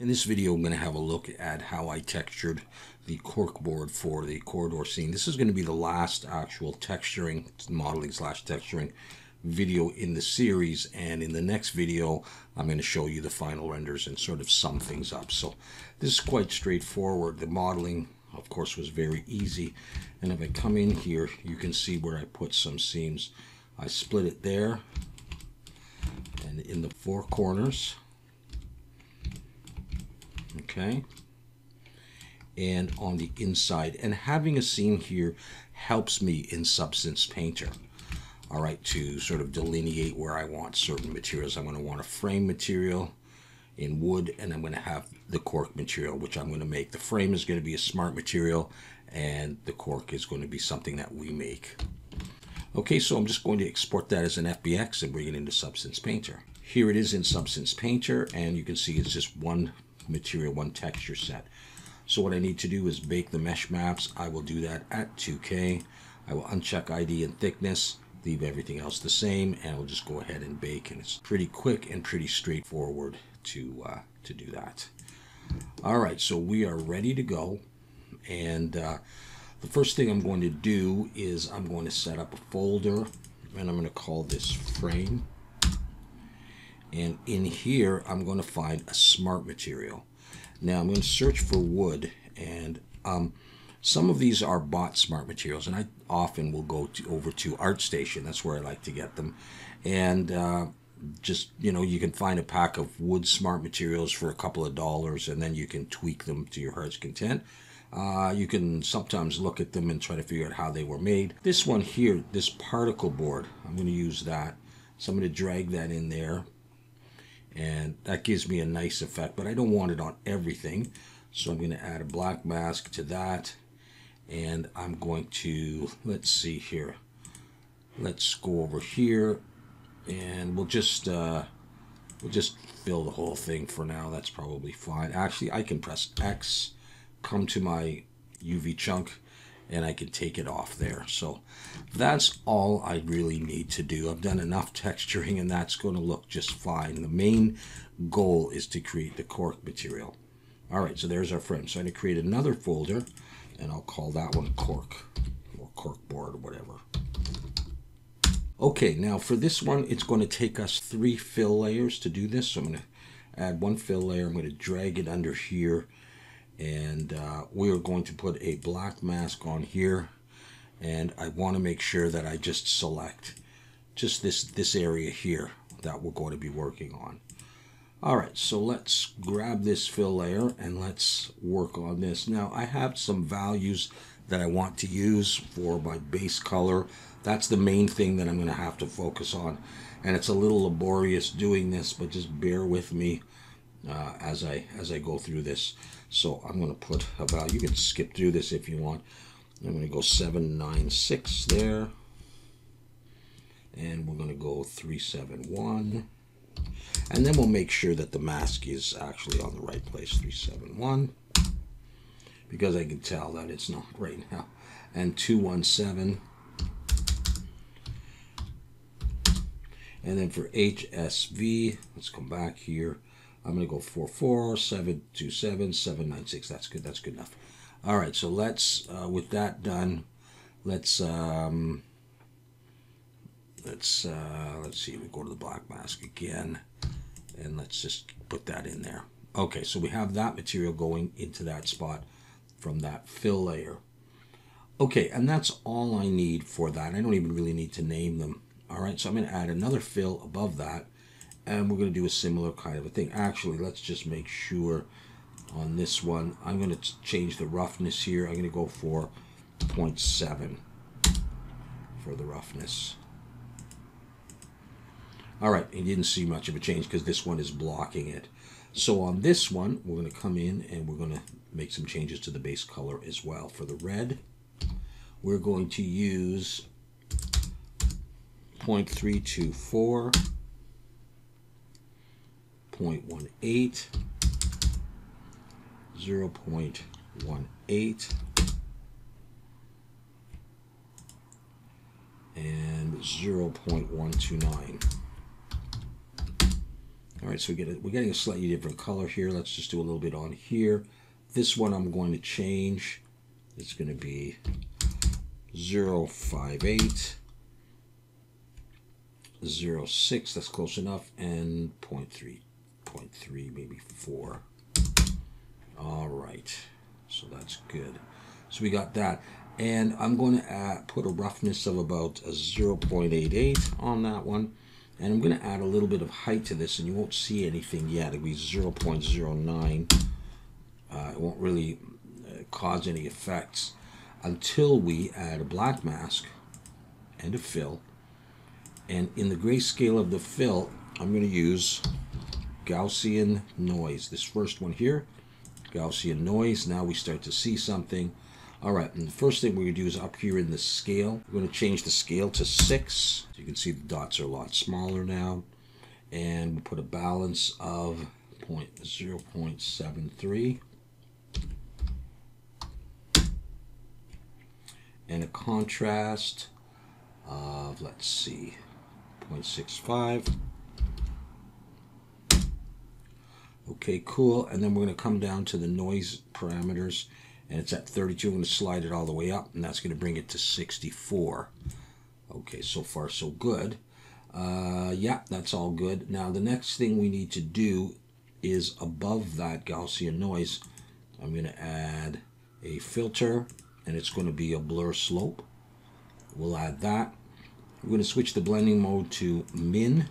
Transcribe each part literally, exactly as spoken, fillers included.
In this video, I'm going to have a look at how I textured the corkboard for the corridor scene. This is going to be the last actual texturing, modeling slash texturing video in the series. And in the next video, I'm going to show you the final renders and sort of sum things up. So this is quite straightforward. The modeling, of course, was very easy. And if I come in here, you can see where I put some seams. I split it there and in the four corners. Okay, and on the inside, and having a seam here helps me in Substance Painter, all right, to sort of delineate where I want certain materials. I'm going to want a frame material in wood, and I'm going to have the cork material, which I'm going to make. The frame is going to be a smart material, and the cork is going to be something that we make. Okay, so I'm just going to export that as an F B X and bring it into Substance Painter. Here it is in Substance Painter, and you can see it's just one material, one texture set. So what I need to do is bake the mesh maps. I will do that at two K. I will uncheck I D and thickness, leave everything else the same, and I'll just go ahead and bake. And it's pretty quick and pretty straightforward to uh, to do that. All right, so we are ready to go. And uh, the first thing I'm going to do is I'm going to set up a folder, and I'm going to call this frame. And in here, I'm going to find a smart material. Now, I'm going to search for wood. And um, some of these are bought smart materials. And I often will go to, over to ArtStation. That's where I like to get them. And uh, just, you know, you can find a pack of wood smart materials for a couple of dollars. And then you can tweak them to your heart's content. Uh, you can sometimes look at them and try to figure out how they were made. This one here, this particle board, I'm going to use that. So I'm going to drag that in there. And that gives me a nice effect, but I don't want it on everything. So I'm going to add a black mask to that. And I'm going to, let's see here. Let's go over here and we'll just, uh, we'll just fill the whole thing for now. That's probably fine. Actually, I can press X, come to my U V chunk, and I can take it off there. So that's all I really need to do. I've done enough texturing and that's going to look just fine. The main goal is to create the cork material. All right, so there's our frame. So I'm going to create another folder and I'll call that one cork or cork board or whatever. Okay, now for this one, it's going to take us three fill layers to do this. So I'm going to add one fill layer. I'm going to drag it under here. And uh, we are going to put a black mask on here, and I want to make sure that I just select just this this area here that we're going to be working on. All right, so let's grab this fill layer and let's work on this. Now I have some values that I want to use for my base color. That's the main thing that I'm going to have to focus on, and it's a little laborious doing this, but just bear with me uh, as I as I go through this. So I'm going to put a value. You can skip through this if you want. I'm going to go seven nine six there. And we're going to go three seven one. And then we'll make sure that the mask is actually on the right place, three seven one. Because I can tell that it's not right now. And two one seven. And then for H S V, let's come back here. I'm going to go four four seven two seven seven nine six. That's good. That's good enough. All right. So let's, uh, with that done, let's, um, let's, uh, let's see. We go to the black mask again, and let's just put that in there. Okay. So we have that material going into that spot from that fill layer. Okay. And that's all I need for that. I don't even really need to name them. All right. So I'm going to add another fill above that. And we're going to do a similar kind of a thing. Actually, let's just make sure on this one. I'm going to change the roughness here. I'm going to go for zero point seven for the roughness. All right, you didn't see much of a change because this one is blocking it. So on this one, we're going to come in and we're going to make some changes to the base color as well. For the red, we're going to use zero point three two four. zero point one eight, zero point one eight, and zero point one two nine. All right, so we get a, we're getting a slightly different color here. Let's just do a little bit on here. This one I'm going to change. It's going to be zero five eight, zero six, that's close enough, and zero point three, zero point three, maybe four. All right, so that's good. So we got that. And I'm going to add, put a roughness of about a zero point eight eight on that one. And I'm going to add a little bit of height to this, and you won't see anything yet. It'll be zero point zero nine. Uh, it won't really uh, cause any effects until we add a black mask and a fill. And in the grayscale of the fill, I'm going to use Gaussian noise. This first one here, Gaussian noise. Now we start to see something. All right, and the first thing we're going to do is up here in the scale, we're going to change the scale to six. So you can see the dots are a lot smaller now. And we'll put a balance of zero point seven three. And a contrast of, let's see, zero point six five. Okay, cool. And then we're going to come down to the noise parameters, and it's at thirty-two. I'm going to slide it all the way up, and that's going to bring it to sixty-four. Okay, so far so good. Uh, yeah, that's all good. Now the next thing we need to do is above that Gaussian noise, I'm going to add a filter, and it's going to be a blur slope. We'll add that. We're going to switch the blending mode to min.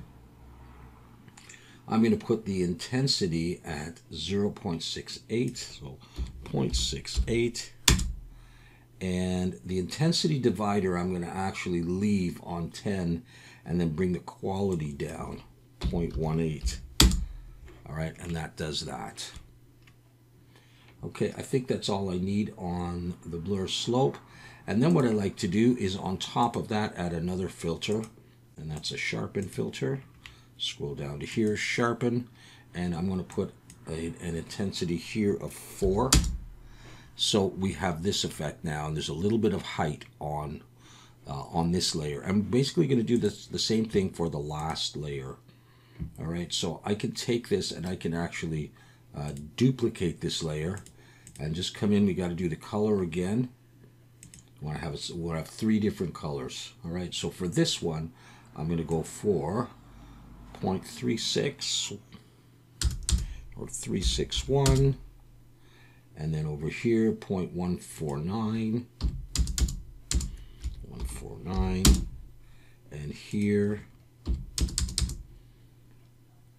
I'm going to put the intensity at zero point six eight, so zero point six eight. And the intensity divider I'm going to actually leave on ten, and then bring the quality down zero point one eight. All right, and that does that. Okay, I think that's all I need on the blur slope. And then what I like to do is on top of that, add another filter, and that's a sharpen filter. Scroll down to here, sharpen, and I'm going to put a, an intensity here of four. So we have this effect now, and there's a little bit of height on, uh, on this layer. I'm basically going to do this, the same thing for the last layer. All right, so I can take this and I can actually uh, duplicate this layer and just come in. We got to do the color again. We want to have, we'll have three different colors. All right, so for this one, I'm going to go for zero point three six or three six one, and then over here zero point one four nine, one forty-nine, and here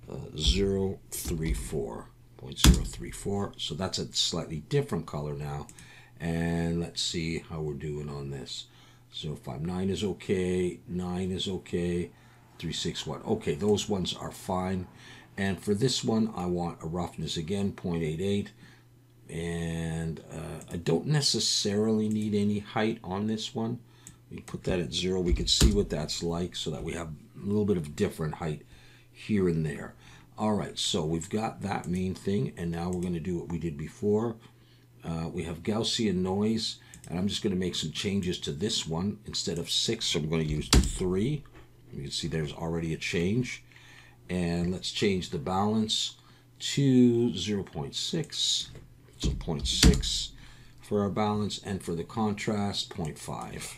uh, zero point three four, zero point zero three four. So that's a slightly different color now, and let's see how we're doing on this. Zero point five nine is okay, nine is okay, three six one. Okay, those ones are fine. And for this one, I want a roughness again, zero point eight eight. And uh, I don't necessarily need any height on this one. We put that at zero. We can see what that's like, so that we have a little bit of different height here and there. All right, so we've got that main thing, and now we're going to do what we did before. Uh, we have Gaussian noise, and I'm just going to make some changes to this one. Instead of six, so I'm going to use three. You can see there's already a change. And let's change the balance to zero point six, so zero point six for our balance, and for the contrast, zero point five.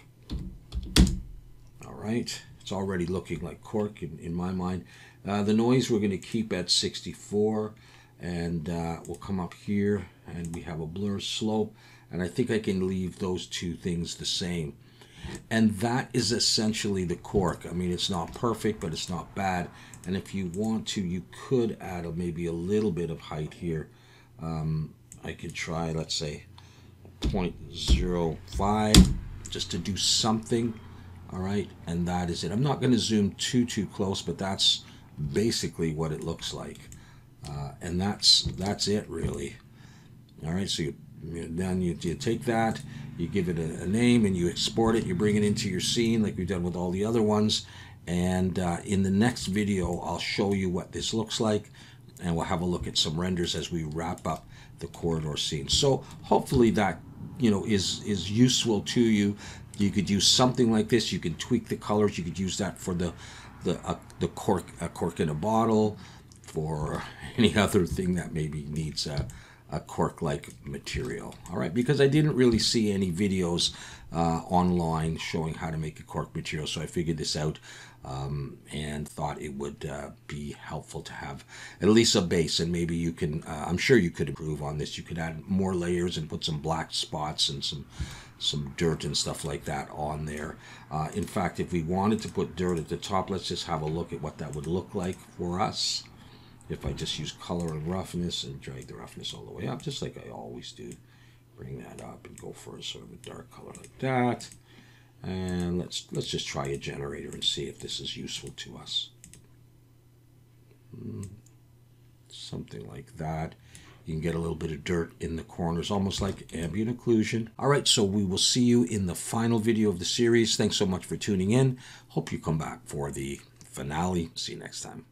All right, it's already looking like cork in, in my mind. Uh, the noise we're going to keep at sixty-four, and uh, we'll come up here, and we have a blur slope, and I think I can leave those two things the same. And that is essentially the cork. I mean, it's not perfect, but it's not bad. And if you want to, you could add a, maybe a little bit of height here. Um, I could try, let's say, zero point zero five, just to do something. All right, and that is it. I'm not going to zoom too, too close, but that's basically what it looks like. Uh, and that's that's it, really. All right, so you Then you, you take that, you give it a, a name, and you export it. You bring it into your scene like we've done with all the other ones. And uh, in the next video, I'll show you what this looks like, and we'll have a look at some renders as we wrap up the corridor scene. So hopefully that, you know, is is useful to you. You could use something like this. You can tweak the colors. You could use that for the the uh, the cork a cork in a bottle, for any other thing that maybe needs a, a cork-like material. All right, because I didn't really see any videos uh, online showing how to make a cork material, so I figured this out um, and thought it would uh, be helpful to have at least a base. And maybe you can, uh, I'm sure you could improve on this. You could add more layers and put some black spots and some some dirt and stuff like that on there. Uh, in fact, if we wanted to put dirt at the top, let's just have a look at what that would look like for us. If I just use color and roughness and drag the roughness all the way up, just like I always do, bring that up and go for a sort of a dark color like that. And let's let's just try a generator and see if this is useful to us. Something like that. You can get a little bit of dirt in the corners, almost like ambient occlusion. All right, so we will see you in the final video of the series. Thanks so much for tuning in. Hope you come back for the finale. See you next time.